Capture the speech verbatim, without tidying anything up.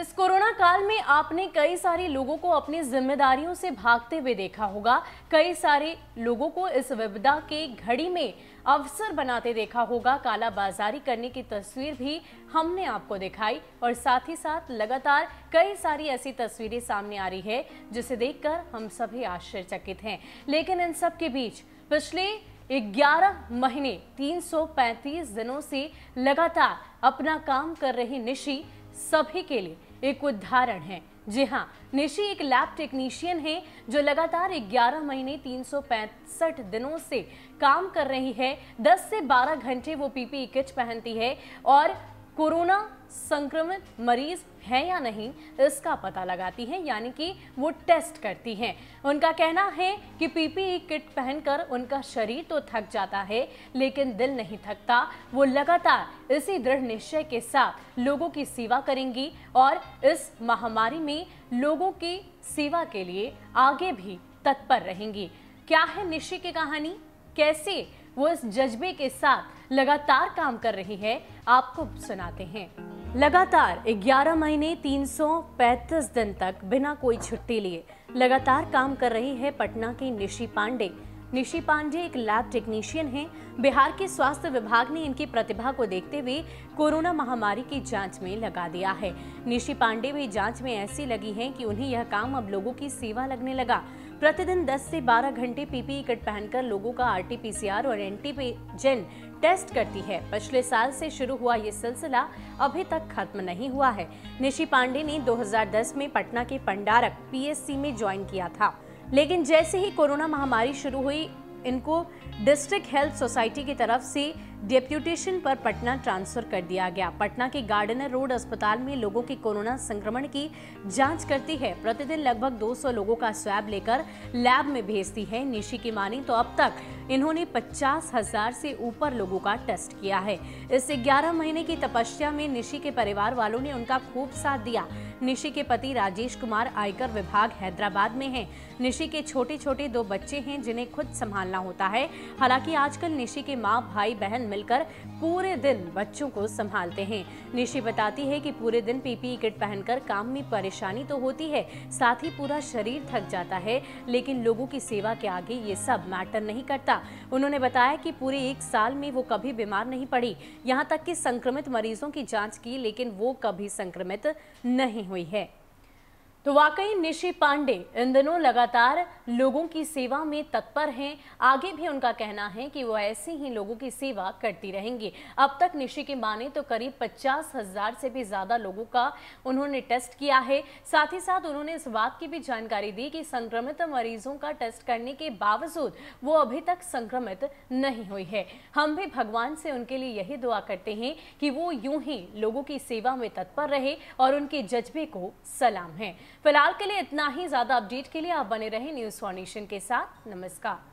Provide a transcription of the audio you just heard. इस कोरोना काल में आपने कई सारे लोगों को अपनी जिम्मेदारियों से भागते हुए देखा होगा, कई सारे लोगों को इस विपदा के घड़ी में अवसर बनाते देखा होगा। कालाबाजारी करने की तस्वीर भी हमने आपको दिखाई और साथ ही साथ लगातार कई सारी ऐसी तस्वीरें सामने आ रही है जिसे देखकर हम सभी आश्चर्यचकित हैं। लेकिन इन सब के बीच पिछले ग्यारह महीने तीन सौ पैंतीस दिनों से लगातार अपना काम कर रही निशी सभी के लिए एक उदाहरण है। जी हाँ, निशी एक लैब टेक्नीशियन है जो लगातार ग्यारह महीने तीन सौ पैंसठ दिनों से काम कर रही है। दस से बारह घंटे वो पीपीई किट पहनती है और कोरोना संक्रमित मरीज है या नहीं इसका पता लगाती हैं, यानी कि वो टेस्ट करती हैं। उनका कहना है कि पीपीई किट पहनकर उनका शरीर तो थक जाता है लेकिन दिल नहीं थकता। वो लगातार इसी दृढ़ निश्चय के साथ लोगों की सेवा करेंगी और इस महामारी में लोगों की सेवा के लिए आगे भी तत्पर रहेंगी। क्या है निशी की कहानी, कैसे वो इस जज्बे के साथ लगातार काम कर रही है, आपको सुनाते हैं। लगातार ग्यारह महीने तीन सौ पैंतीस दिन तक बिना कोई छुट्टी लिए लगातार काम कर रही है पटना की निशी पांडे। निशी पांडे एक लैब टेक्नीशियन हैं। बिहार के स्वास्थ्य विभाग ने इनकी प्रतिभा को देखते हुए कोरोना महामारी की जांच में लगा दिया है। निशी पांडे भी जांच में ऐसी लगी हैं कि उन्हें यह काम अब लोगों की सेवा लगने लगा। प्रतिदिन दस से बारह घंटे पीपीई किट पहनकर लोगों का R T P C R और एंटीजन टेस्ट करती है। पिछले साल से शुरू हुआ ये सिलसिला अभी तक खत्म नहीं हुआ है। निशी पांडे ने दो हज़ार दस में पटना के पंडारक पी एस सी में ज्वाइन किया था, लेकिन जैसे ही कोरोना महामारी शुरू हुई इनको डिस्ट्रिक्ट हेल्थ सोसाइटी की तरफ से डेप्यूटेशन पर पटना ट्रांसफर कर दिया गया। पटना के गार्डनर रोड अस्पताल में लोगों की कोरोना संक्रमण की जांच करती है। प्रतिदिन लगभग दो सौ लोगों का स्वैब लेकर लैब में भेजती है। निशी की माने तो अब तक इन्होंने पचास हजार से ऊपर लोगों का टेस्ट किया है। इस ग्यारह महीने की तपस्या में निशी के परिवार वालों ने उनका खूब साथ दिया। निशी के पति राजेश कुमार आयकर विभाग हैदराबाद में हैं। निशी के छोटे छोटे दो बच्चे हैं जिन्हें खुद संभालना होता है। हालांकि आजकल निशी के माँ भाई बहन मिलकर पूरे दिन बच्चों को संभालते हैं। निशी बताती है कि पूरे दिन पीपीई किट पहनकर काम में परेशानी तो होती है, साथ ही पूरा शरीर थक जाता है, लेकिन लोगों की सेवा के आगे ये सब मैटर नहीं करता। उन्होंने बताया कि पूरे एक साल में वो कभी बीमार नहीं पड़ी, यहाँ तक कि संक्रमित मरीजों की जाँच की लेकिन वो कभी संक्रमित नहीं हुई है। तो वाकई निशी पांडे इन दिनों लगातार लोगों की सेवा में तत्पर हैं। आगे भी उनका कहना है कि वो ऐसे ही लोगों की सेवा करती रहेंगी। अब तक निशी की माने तो करीब पचास हजार से भी ज़्यादा लोगों का उन्होंने टेस्ट किया है। साथ ही साथ उन्होंने इस बात की भी जानकारी दी कि संक्रमित मरीजों का टेस्ट करने के बावजूद वो अभी तक संक्रमित नहीं हुई है। हम भी भगवान से उनके लिए यही दुआ करते हैं कि वो यूं ही लोगों की सेवा में तत्पर रहे और उनके जज्बे को सलाम है। फिलहाल के लिए इतना ही। ज्यादा अपडेट के लिए आप बने रहें न्यूज़ फॉर नेशन के साथ। नमस्कार।